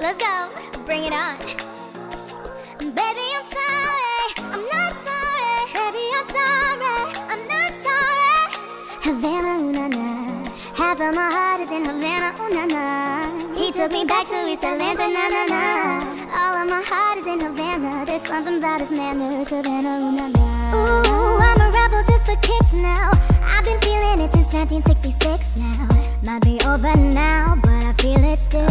Let's go, bring it on. Baby, I'm sorry, I'm not sorry. Baby, I'm sorry, I'm not sorry. Havana, ooh, na, na. Half of my heart is in Havana, ooh, na, na. He took me back to East Atlanta, na, na, na. All of my heart is in Havana. There's something about his manners, Havana, ooh, na, na. Ooh, I'm a rebel just for kicks now. I've been feeling it since 1966 now. Might be over now, but I feel it still.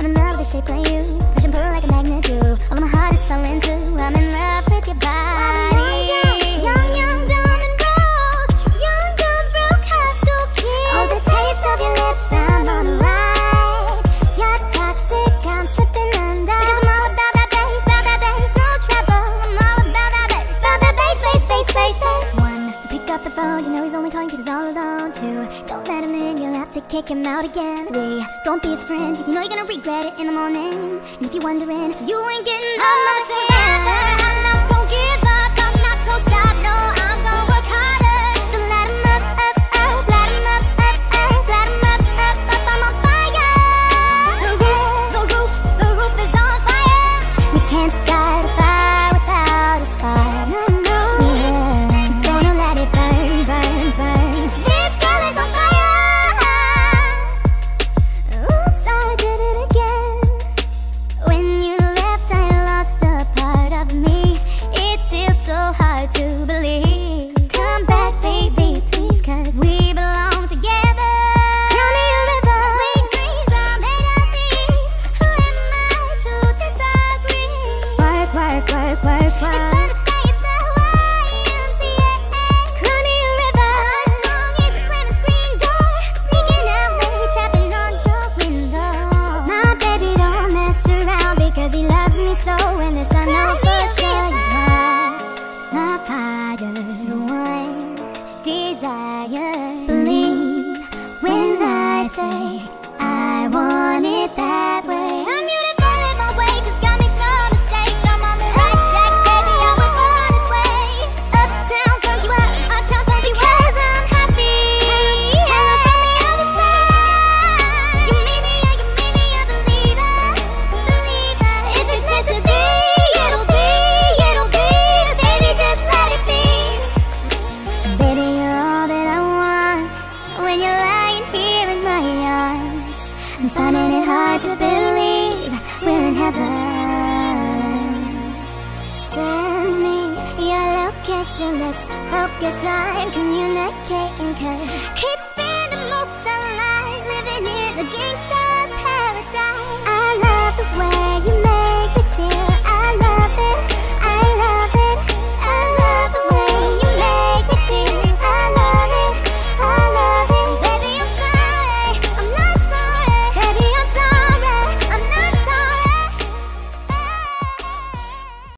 I'm in love with a shape like you. Push and pull like a magnet do. All of my heart is falling through. I'm in love with your body. Young, dumb and broke. Young, dumb, broke, high school kid. Oh, the taste of your lips, I'm on the ride. You're toxic, I'm slipping under. Because I'm all about that bass, no trouble. I'm all about that bass, bass, bass, bass, bass. One, to pick up the phone, you know he's only calling because he's all alone. Two, don't let him in, you'll have to kick him out again. Three, don't be his friend, you know you're gonna regret it in the morning. And if you're wondering, you ain't getting all of it. I'm finding it hard to believe we're in heaven. Send me your location, let's focus on communicating, 'cause